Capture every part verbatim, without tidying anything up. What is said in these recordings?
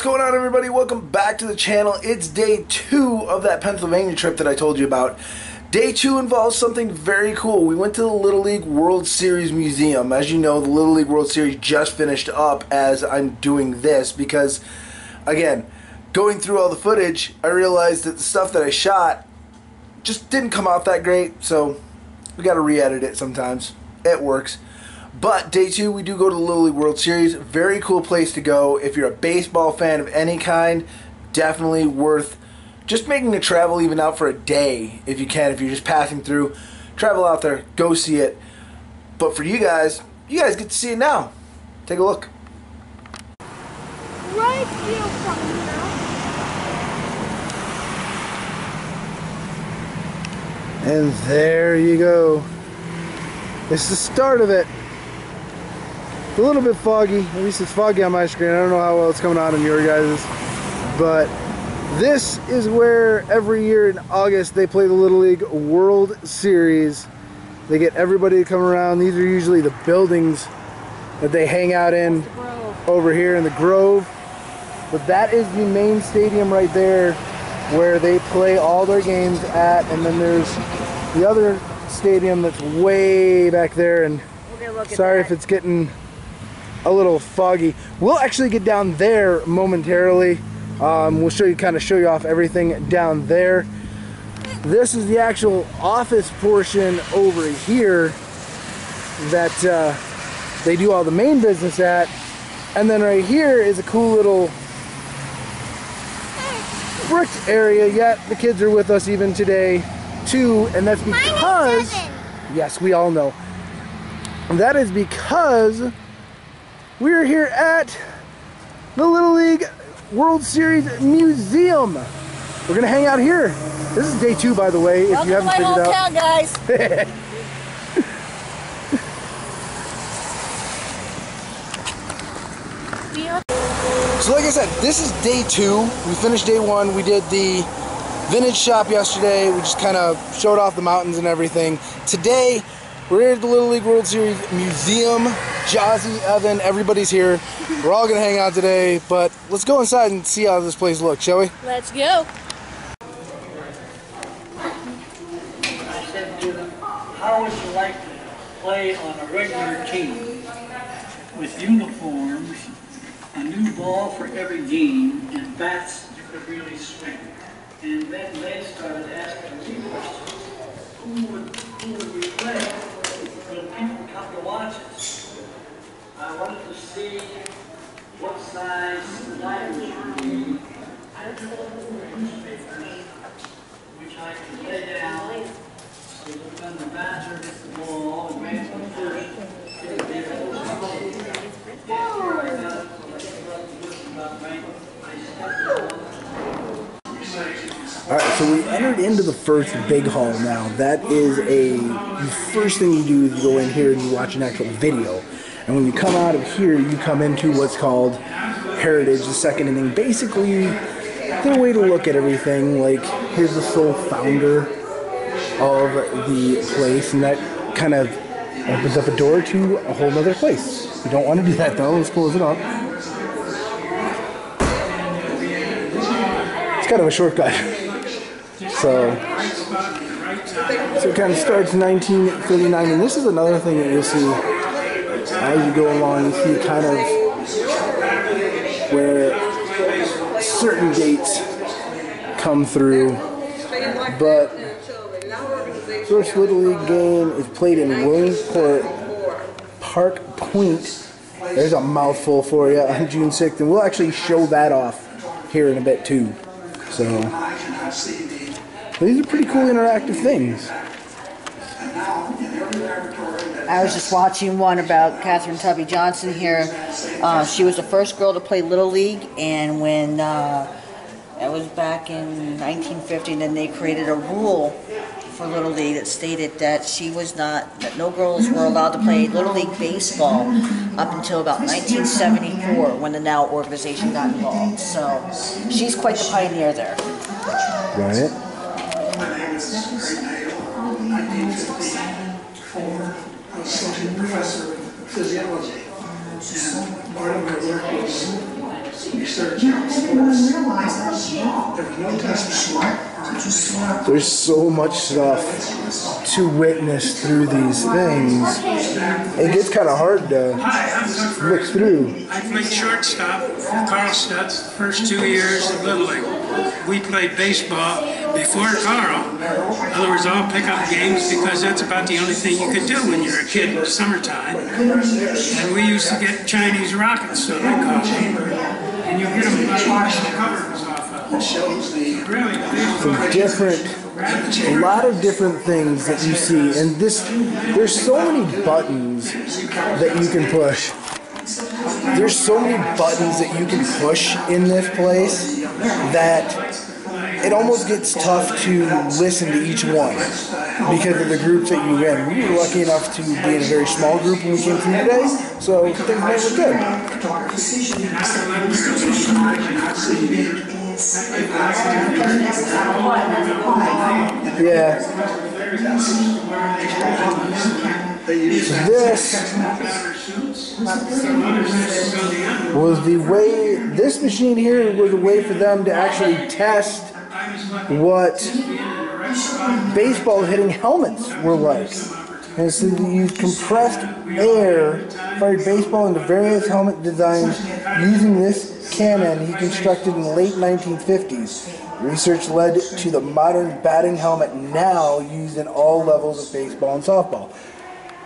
What's going on, everybody? Welcome back to the channel. It's day two of that Pennsylvania trip that I told you about. Day two involves something very cool. We went to the Little League World Series Museum. As you know, the Little League World Series just finished up as I'm doing this because, again, going through all the footage, I realized that the stuff that I shot just didn't come out that great, so we gotta re-edit it sometimes. It works. But day two, we do go to the Little League World Series. Very cool place to go. If you're a baseball fan of any kind, definitely worth just making the travel even out for a day if you can. If you're just passing through, travel out there, go see it. But for you guys, you guys get to see it now. Take a look. Right view from here. And there you go. It's the start of it. It's a little bit foggy. At least it's foggy on my screen. I don't know how well it's coming on in your guys'. But this is where every year in August they play the Little League World Series. They get everybody to come around. These are usually the buildings that they hang out in over here in the Grove. But that is the main stadium right there where they play all their games at. And then there's the other stadium that's way back there. And sorry if it's getting a little foggy. We'll actually get down there momentarily. Um, we'll show you kind of show you off everything down there. This is the actual office portion over here that uh, they do all the main business at. And then right here is a cool little bricked area. Yeah, the kids are with us even today too, and that's because, yes, we all know, that is because we're here at the Little League World Series Museum. We're gonna hang out here. This is day two, by the way, if you haven't figured out. Welcome to my hometown, guys. So like I said, this is day two. We finished day one. We did the vintage shop yesterday. We just kind of showed off the mountains and everything. Today, we're here at the Little League World Series Museum. Jazzy, Evan, everybody's here. We're all gonna hang out today, but let's go inside and see how this place looks, shall we? Let's go. How would you like to play on a regular team with uniforms, a new ball for every game, and bats you could really swing? And then they started asking me questions. Who would, who would we play? Will people come to watch it? I wanted to see what size sliders would be. I took newspapers, which I could lay down, so that when the batter hits the ball and makes the first, it would be able to see. After I got it, I started looking about right, I stepped on. Alright, so we entered into the first big hall now. That is a, the first thing you do is you go in here and you watch an actual video. And when you come out of here, you come into what's called Heritage, the second inning. Basically, their way to look at everything, like, here's the sole founder of the place, and that kind of opens up a door to a whole other place. We don't want to do that, though. Let's close it up. It's kind of a shortcut. so... So it kind of starts nineteen thirty-nine, and this is another thing that you'll see as you go along. You see kind of where certain dates come through, but the first Little League game is played in Williamsport Park Point. There's a mouthful for you. On June sixth, and we'll actually show that off here in a bit too. So these are pretty cool interactive things. I was just watching one about Katherine Tubby Johnson here. Uh, she was the first girl to play Little League, and when that uh, was back in nineteen fifty, then they created a rule for Little League that stated that she was not, that no girls were allowed to play Little League baseball up until about nineteen seventy-four, when the NOW organization got involved. So she's quite the pioneer there. Right. nineteen fifty-four, I was associate professor of physiology, and part of my work was research on sports. There's no time. There's so much stuff to witness through these things. It gets kind of hard to look through. I played shortstop for Carl Stotz first two years of Little League. We played baseball before Carl. In other words, all pickup games, because that's about the only thing you could do when you're a kid in the summertime. And we used to get Chinese rockets, so they called them. And you hit them by washing the covers off of them. Shows the really the different. A lot of different things that you see, and this, there's so many buttons that you can push. There's so many buttons that you can push in this place that it almost gets tough to listen to each one because of the groups that you in. We were lucky enough to be in a very small group when we came through today, so things were good. Yeah. This was the way, this machine here was a way for them to actually test what baseball hitting helmets were like. And so you compressed air fired baseball into various helmet designs using this cannon he constructed in the late nineteen fifties. Research led to the modern batting helmet now used in all levels of baseball and softball.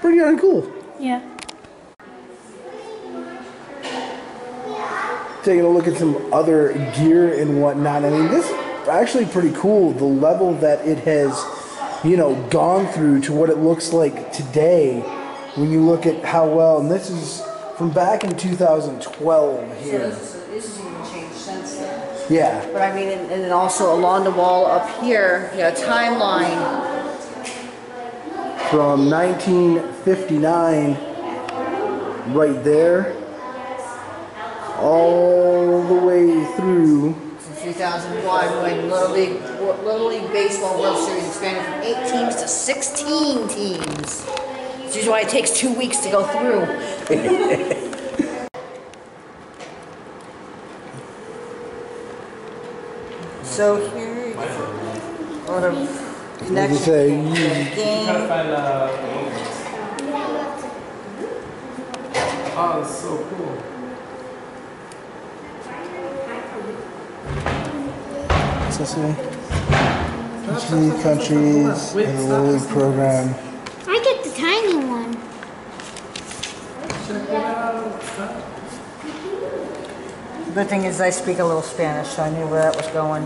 Pretty darn cool. Yeah. Taking a look at some other gear and whatnot. I mean, this actually pretty cool, the level that it has, you know, gone through to what it looks like today when you look at how well, and this is from back in two thousand twelve here. So this, is, this hasn't changed since then. Yeah. But I mean, and, and then also along the wall up here, you know, timeline. From nineteen fifty-nine, right there, all the way through two thousand one, when Little League, Little League Baseball World Series expanded from eight teams to sixteen teams. Which is why it takes two weeks to go through. So here you go. The next game. Oh, it's so cool. Three countries in the Little League program. I get the tiny one. The good thing is I speak a little Spanish, so I knew where that was going.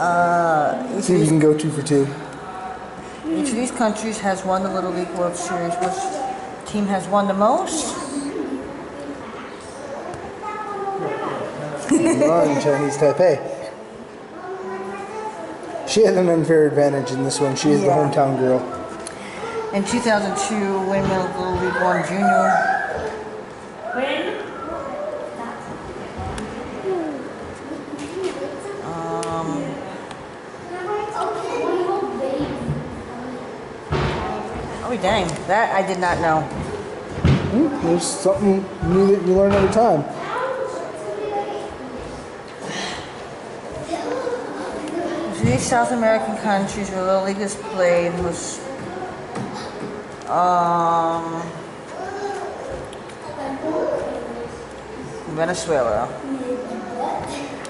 uh, See if you can go two for two. Each of these countries has won the Little League World Series. Which team has won the most? Wrong, Chinese Taipei. She had an unfair advantage in this one. She is yeah. the hometown girl. In two thousand two, Windmill Little League won junior. Um, oh, dang. That I did not know. Mm, there's something new that you learn every time. These South American countries where Little League is played was um, Venezuela.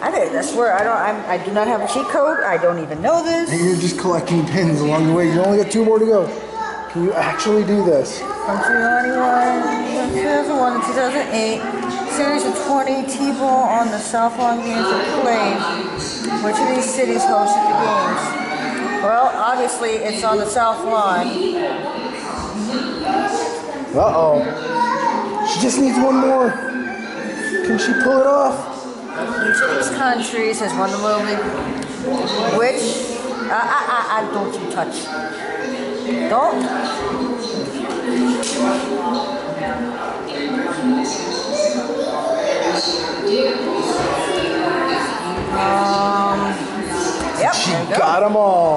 I did. I swear I don't. I'm, I do not have a cheat code. I don't even know this. And you're just collecting pins along the way. You only got two more to go. Can you actually do this? Country ninety-one, two thousand one, and two thousand eight. Series of twenty T-ball on the South Long Games were played. Which of these cities hosted the games? Well, obviously it's on the South Lawn. Uh-oh. She just needs one more. Can she pull it off? Each of these countries has won the Little League. Which? Uh, uh, uh, don't you touch. Don't. Um... Yep, she got them all.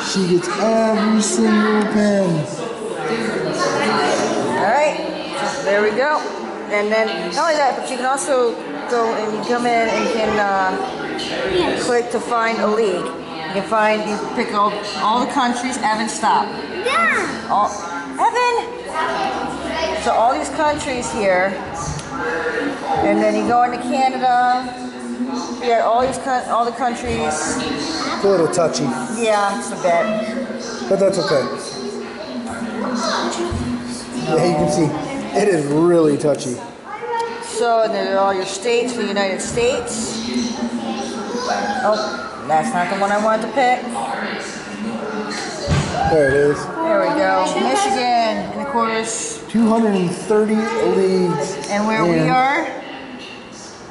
She gets every single pin. All right, there we go. And then, not only that, but you can also go and you come in and can uh, yes. click to find a league. You can find, you can pick all, all the countries. Evan, stop. Yeah. All, Evan! So all these countries here, and then you go into Canada. You got all these, all the countries. It's a little touchy. Yeah, it's a bit. But that's okay. Yeah, you can see. It is really touchy. So, and then all your states for the United States. Oh, that's not the one I wanted to pick. There it is. There we go. Michigan, and of course. two hundred thirty leagues. And where we are,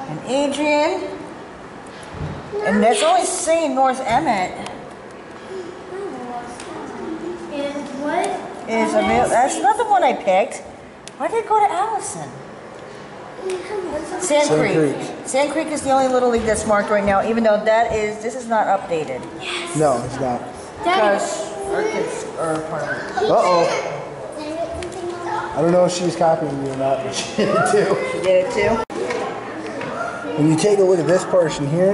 and Adrian. And that's only saying North Emmett. And what? Is a real, that's not the one I picked. Why did it go to Allison? Sand Creek. Sand Creek is the only Little League that's marked right now, even though that is, this is not updated. Yes. No, it's not. Because our kids are part of it. Uh-oh. I don't know if she's copying you or not, but she did it too. She did it too. When you take a look at this portion here,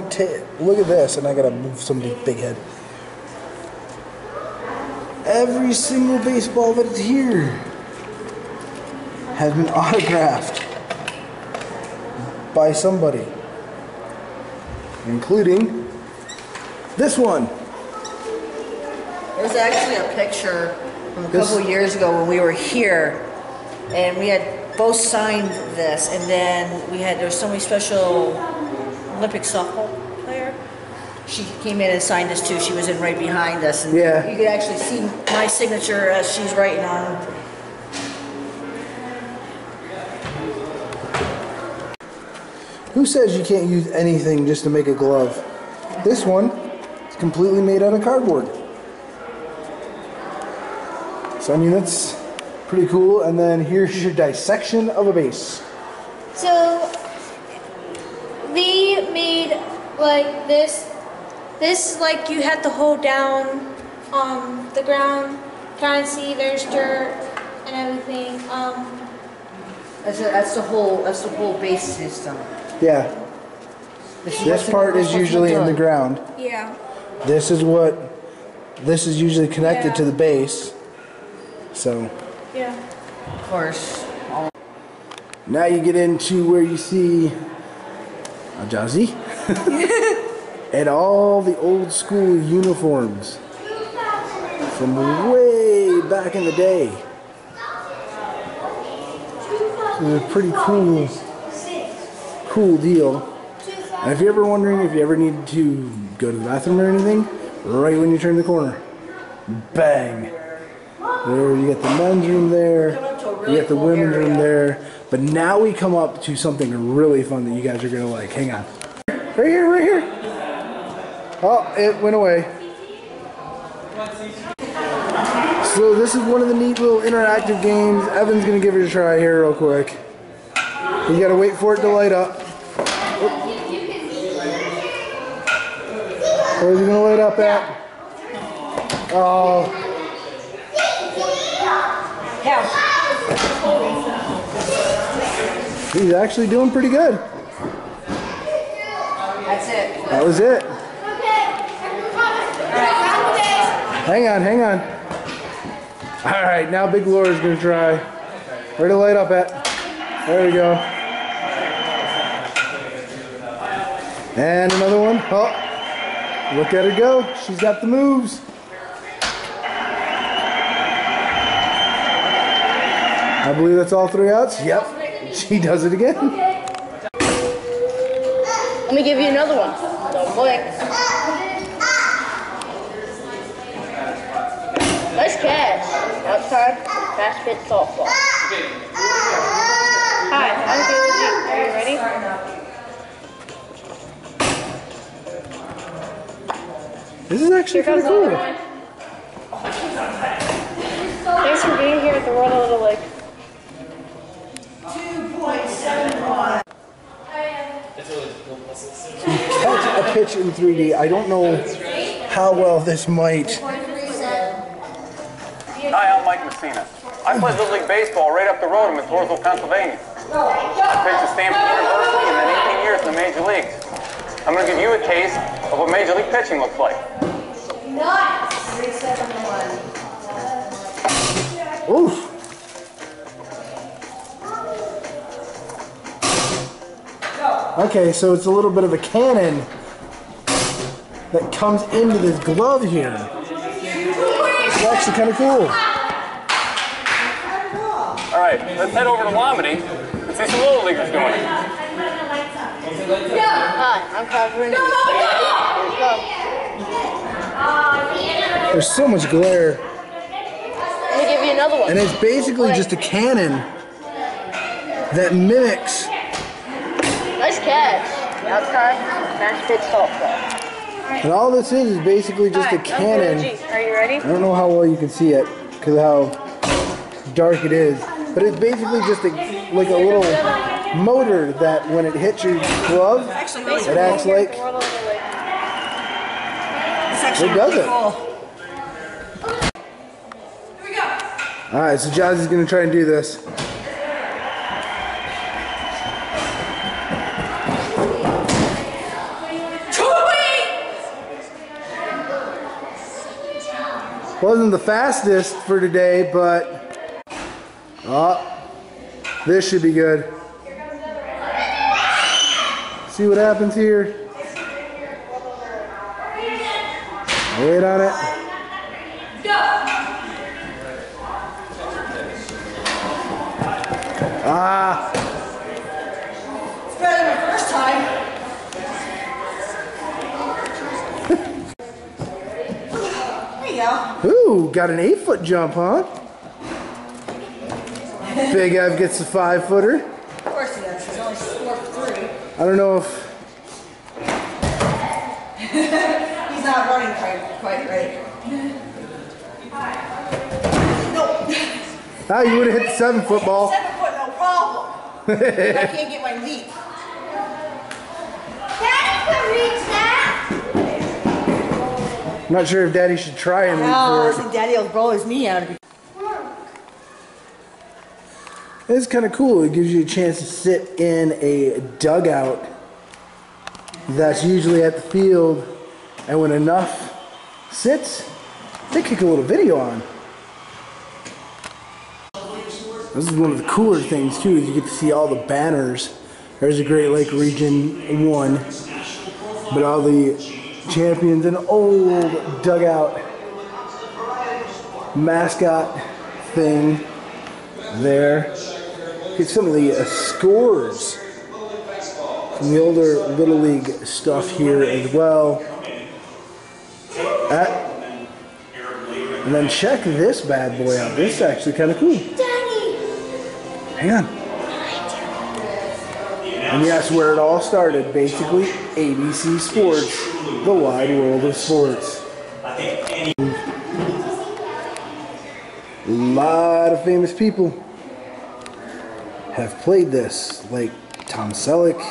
look at this, and I gotta move somebody's big head. Every single baseball that's here has been autographed by somebody, including this one. There's actually a picture from a this. couple years ago when we were here, and we had both signed this, and then we had, there was somebody special, Olympic softball player. She came in and signed this too. She was in right behind us. And yeah. You could actually see my signature as she's writing on her. Who says you can't use anything just to make a glove? This one is completely made out of cardboard. So I mean, that's pretty cool. And then here's your dissection of a base. So they made like this. This is like you have to hold down um, the ground. Kind of see there's dirt and everything. Um, that's, a, that's the whole. That's the whole base system. Yeah. This, this part is usually in the ground. Yeah. This is what, this is usually connected yeah. to the base. So. Yeah. Of course. Now you get into where you see a Jazzy and all the old school uniforms from way back in the day. So they're pretty cool. Cool deal. And if you're ever wondering if you ever need to go to the bathroom or anything, right when you turn the corner, bang! There you got the men's room there, you got the women's room there, but now we come up to something really fun that you guys are gonna like. Hang on. Right here, right here! Oh, it went away. So this is one of the neat little interactive games. Evan's gonna give it a try here real quick. You gotta wait for it to light up. Where's it gonna light up at? Oh. He's actually doing pretty good. That's it. That was it. Hang on, hang on. All right, now Big Laura's gonna try. Where'd it light up at? There we go. And another one. Oh, look at her go. She's got the moves. I believe that's all three outs. Yep. She does it again. Let me give you another one. Don't click. Nice catch. Outside, basket, softball. Hi, I'm Billy G. Are you ready? This is actually pretty cool. Thanks for being here at the World of Little League. two point seven one. Catch a pitch in three D. I don't know how well this might. Hi, I'm Mike Messina. I play Little League Baseball right up the road in Methorsville, Pennsylvania. compared to Stanford University and then eighteen years in the major leagues. I'm going to give you a taste of what major league pitching looks like. Oof. Okay, so it's a little bit of a cannon that comes into this glove here. It's actually kind of cool. All right, let's head over to Lamade and see some little leaguers going. Hi, I'm covering. No, no, no! There's so much glare. Let me give you another one. And it's basically just a cannon that mimics. Nice catch. Outside, smash pitch softball. And all this is is basically just right, a cannon. Are you ready? I don't know how well you can see it because how dark it is. But it's basically just a, like a little motor that when it hits your glove, it acts like it does it. Here we go. All right, so Jazz is going to try and do this. Wasn't the fastest for today, but oh, this should be good. See what happens here. Wait on it. Ah. It's better than the first time. Ooh, got an eight foot jump, huh? Big Ev gets a five footer. Of course he does. He's only scored three. I don't know if. He's not running quite, quite right. No. Ah, you would have hit the seven foot ball. Seven foot, no problem. I can't get my leap. I'm not sure if Daddy should try and leap for it. I think Daddy will roll his knee out. It's kind of cool. It gives you a chance to sit in a dugout that's usually at the field, and when enough sits, they kick a little video on. This is one of the cooler things too, is you get to see all the banners. There's a Great Lake Region one, but all the champions, an old dugout mascot thing there. Get some of the uh, scores from the older Little League stuff here as well. At, and then check this bad boy out. This is actually kind of cool. Hang on. And that's where it all started, basically. A B C Sports, the wide world of sports. A lot of famous people have played this, like Tom Selleck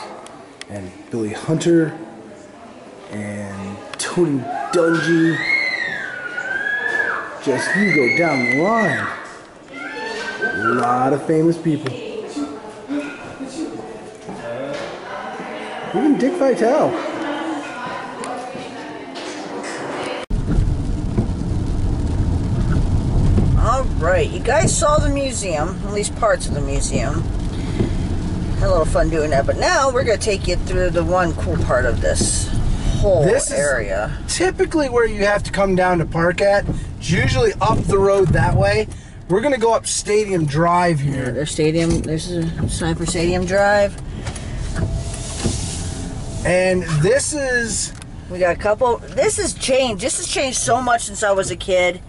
and Billy Hunter and Tony Dungy. Just you go down the line. A lot of famous people. Even Dick Vitale. All right, you guys saw the museum, at least parts of the museum. Had a little fun doing that, but now we're going to take you through the one cool part of this whole this area. Is typically where you have to come down to park at. It's usually up the road that way. We're going to go up Stadium Drive here. Yeah, there's Stadium, there's a sign for Stadium Drive. And this is... We got a couple... This has changed. This has changed so much since I was a kid.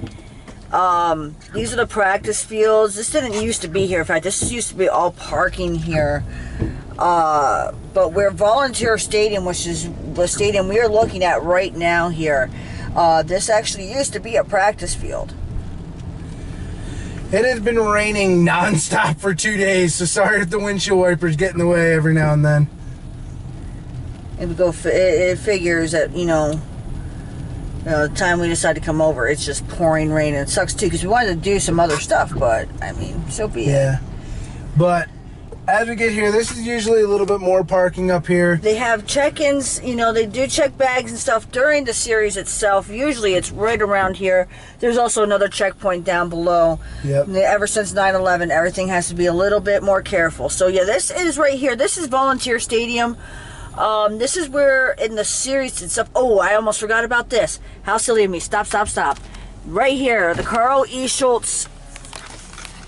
Um, these are the practice fields. This didn't used to be here. In fact, this used to be all parking here. Uh, but where Volunteer Stadium, which is the stadium we are looking at right now here, uh, this actually used to be a practice field. It has been raining nonstop for two days, so sorry if the windshield wipers get in the way every now and then. It would go. It, it figures that you know, you know, the time we decide to come over, it's just pouring rain, and it sucks too because we wanted to do some other stuff. But I mean, so be it. Yeah. But as we get here, this is usually a little bit more parking up here. They have check-ins, you know, they do check bags and stuff during the series itself. Usually it's right around here. There's also another checkpoint down below. Yep. Ever since nine eleven, everything has to be a little bit more careful. So yeah, this is right here. This is Volunteer Stadium. Um, this is where in the series it's up. Oh, I almost forgot about this. How silly of me. Stop, stop, stop. Right here, the Carl E. Schultz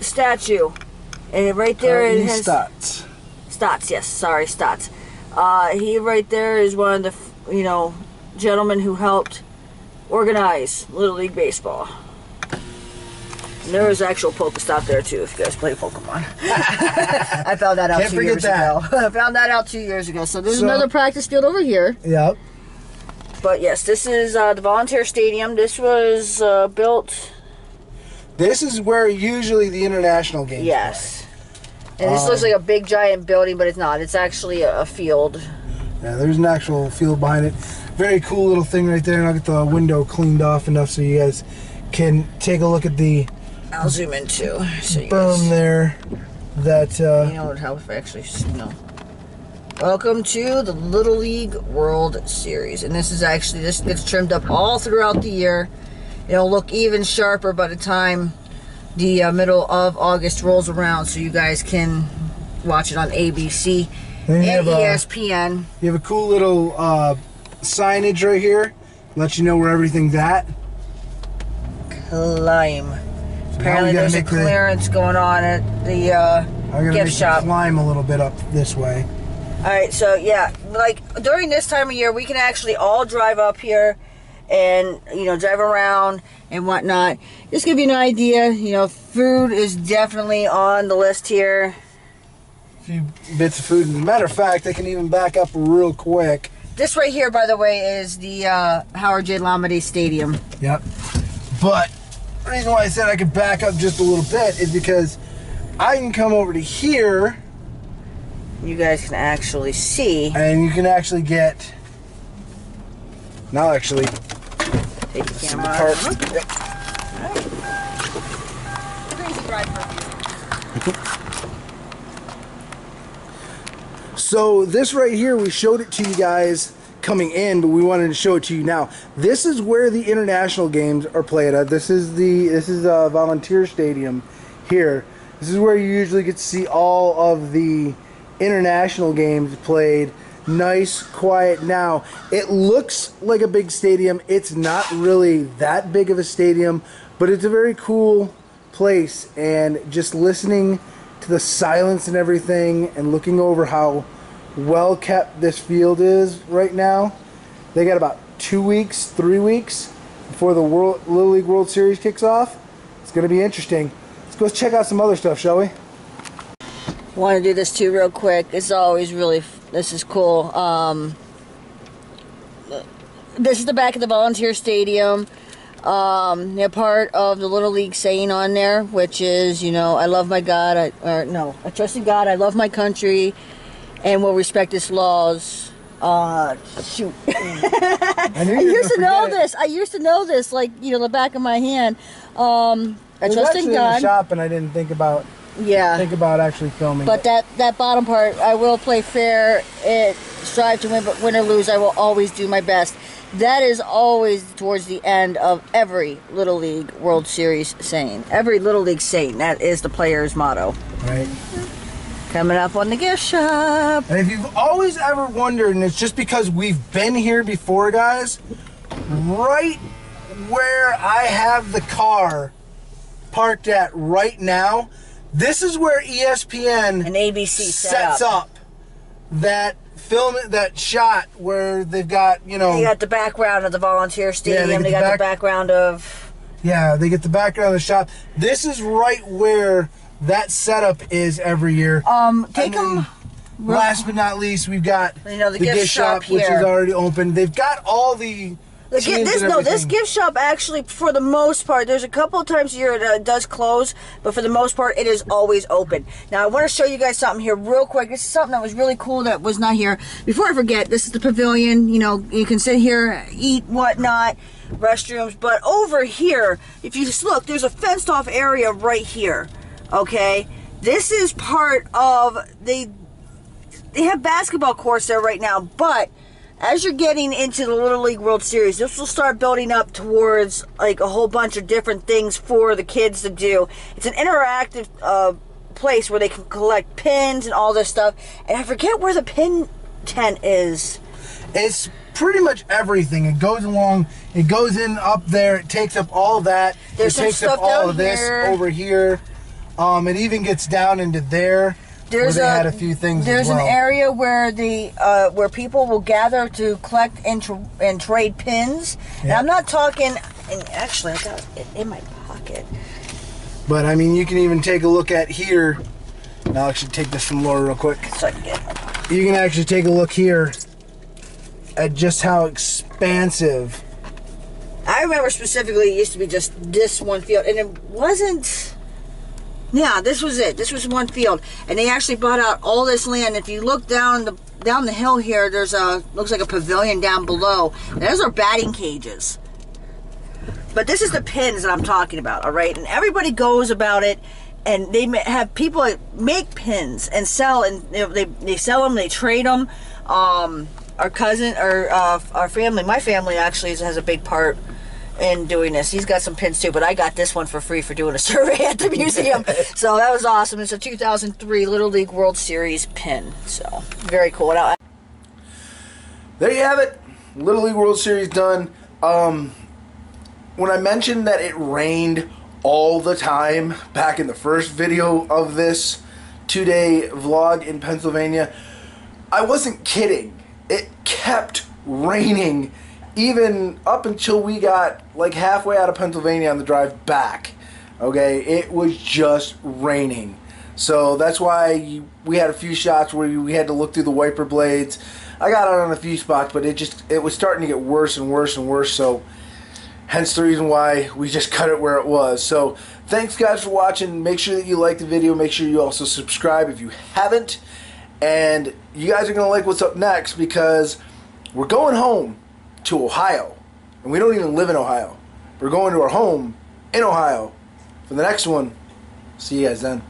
statue. And right there Carl E. it has... Stotz. Stotz, yes. Sorry, Stotz. Uh, he right there is one of the, you know, gentlemen who helped organize Little League Baseball. And there is actual Poke Stop there, too, if you guys play Pokemon. I found that out Can't two years that. ago. I found that out two years ago. So there's so, another practice field over here. Yep. But, yes, this is uh, the Volunteer Stadium. This was uh, built... This is where usually the international games are. Yes. Play. And this um, looks like a big, giant building, but it's not. It's actually a, a field. Yeah, there's an actual field behind it. Very cool little thing right there. And I'll get the window cleaned off enough so you guys can take a look at the... I'll zoom in, too. So you guys... Boom there. That, uh... You know, it would help if I actually... No. Welcome to the Little League World Series. And this is actually... This gets trimmed up all throughout the year. It'll look even sharper by the time the uh, middle of August rolls around, so you guys can watch it on A B C and, and E S P N. A, you have a cool little uh, signage right here. Let you know where everything's at. Climb. So apparently there's a clearance the, going on at the uh, gift make shop. Climb a little bit up this way. All right, so yeah, like during this time of year, we can actually all drive up here and, you know, drive around and whatnot. Just give you an idea, you know, food is definitely on the list here. A few bits of food. As a matter of fact, they can even back up real quick. This right here, by the way, is the uh, Howard J. Lamade Stadium. Yep. But the reason why I said I could back up just a little bit is because I can come over to here. You guys can actually see. And you can actually get... Now actually... Take the camera out. Yep. So this right here, we showed it to you guys coming in, but we wanted to show it to you now. This is where the international games are played at. This is the this is a Volunteer Stadium here. This is where you usually get to see all of the international games played. Nice, quiet. Now it looks like a big stadium. It's not really that big of a stadium, but it's a very cool place, and just listening to the silence and everything and looking over how well kept this field is right now. They got about two weeks three weeks before the World Little League World Series kicks off. It's gonna be interesting. Let's go check out some other stuff, shall we? Want to do this too real quick. It's always really this is cool. Um, this is the back of the Volunteer Stadium. Um, they're part of the Little League saying on there, which is, you know, I love my God, I, or no, I trust in God, I love my country, and will respect its laws. Uh, shoot. I, I used to know it. this. I used to know this, like, you know, the back of my hand. Um, I trust in God. In the shop, and I didn't think about. Yeah. Think about actually filming. But it. that that bottom part, I will play fair. It strive to win, but win or lose, I will always do my best. That is always towards the end of every Little League World Series saying. Every Little League saying. That is the player's motto. Right. Coming up on the gift shop. And if you've always ever wondered, and it's just because we've been here before, guys, right where I have the car parked at right now, this is where E S P N and A B C sets up. up that film, that shot where they've got, you know... They got the background of the Volunteer Stadium. Yeah, they, they got the, back, the background of... Yeah, they get the background of the shop. This is right where that setup is every year. Um, take them... Last but not least, we've got you know, the, the gift, gift shop, shop which is already open. They've got all the... The gi this, no, this gift shop actually, for the most part, there's a couple of times a year it uh, does close, but for the most part, it is always open. Now, I want to show you guys something here real quick. This is something that was really cool that was not here. Before I forget, this is the pavilion. You know, you can sit here, eat, whatnot, restrooms. But over here, if you just look, there's a fenced-off area right here, okay? This is part of the, they have basketball courts there right now, but as you're getting into the Little League World Series, this will start building up towards like a whole bunch of different things for the kids to do. It's an interactive uh, place where they can collect pins and all this stuff. And I forget where the pin tent is. It's pretty much everything. It goes along, it goes in up there, it takes up all that. There's it takes up all of this here. over here. Um, it even gets down into there. There's a, had a few things there's well. an area where the uh, where people will gather to collect and, tr and trade pins. Yeah. And I'm not talking. And actually, I got it in my pocket. But I mean, you can even take a look at here. And I'll actually take this from Laura real quick. So I can get it. You can actually take a look here at just how expansive. I remember specifically, it used to be just this one field, and it wasn't. Yeah, this was it. This was one field, and they actually bought out all this land. If you look down the down the hill here, there's a looks like a pavilion down below. And those are batting cages. But this is the pins that I'm talking about, all right? And everybody goes about it, and they have people that make pins and sell, and they they sell them, they trade them. Um, our cousin, or uh, our family, my family actually has a big part in doing this. He's got some pins too, but I got this one for free for doing a survey at the museum. So that was awesome. It's a two thousand three Little League World Series pin. So very cool. Now, there you have it. Little League World Series done. Um, when I mentioned that it rained all the time back in the first video of this two-day vlog in Pennsylvania, I wasn't kidding. It kept raining even up until we got like halfway out of Pennsylvania on the drive back. Okay, it was just raining. So that's why we had a few shots where we had to look through the wiper blades. I got out on a few spots, but it just, it was starting to get worse and worse and worse. So hence the reason why we just cut it where it was. So thanks guys for watching. Make sure that you like the video. Make sure you also subscribe if you haven't. And you guys are going to like what's up next, because we're going home to Ohio, and we don't even live in Ohio. We're going to our home in Ohio for the next one. See you guys then.